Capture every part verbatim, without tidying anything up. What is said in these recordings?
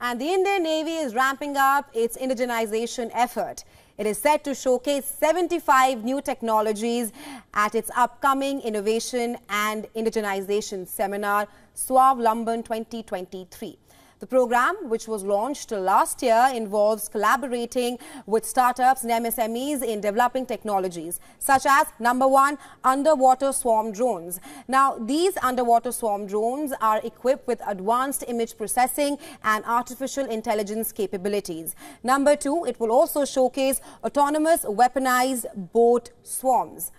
and the Indian Navy is ramping up its indigenization effort. It is set to showcase seventy-five new technologies at its upcoming Innovation and Indigenization Seminar, Swavlamban twenty twenty-three. The program, which was launched last year, involves collaborating with startups and M S M Es in developing technologies such as, number one, underwater swarm drones. Now, these underwater swarm drones are equipped with advanced image processing and artificial intelligence capabilities. Number two, it will also showcase autonomous weaponized boat swarms.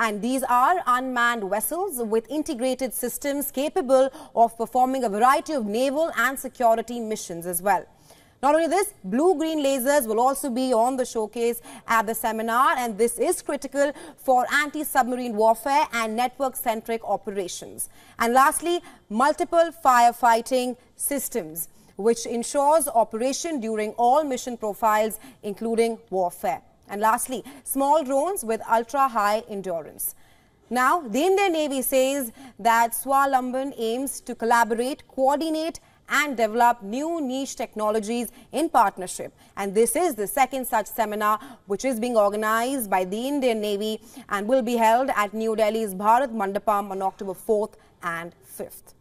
And these are unmanned vessels with integrated systems capable of performing a variety of naval and security missions as well. Not only this, blue-green lasers will also be on the showcase at the seminar, and this is critical for anti-submarine warfare and network-centric operations. And lastly, multiple firefighting systems, which ensures operation during all mission profiles, including warfare. And lastly, small drones with ultra-high endurance. Now, the Indian Navy says that Swavlamban aims to collaborate, coordinate and develop new niche technologies in partnership. And this is the second such seminar which is being organized by the Indian Navy and will be held at New Delhi's Bharat Mandapam on October fourth and fifth.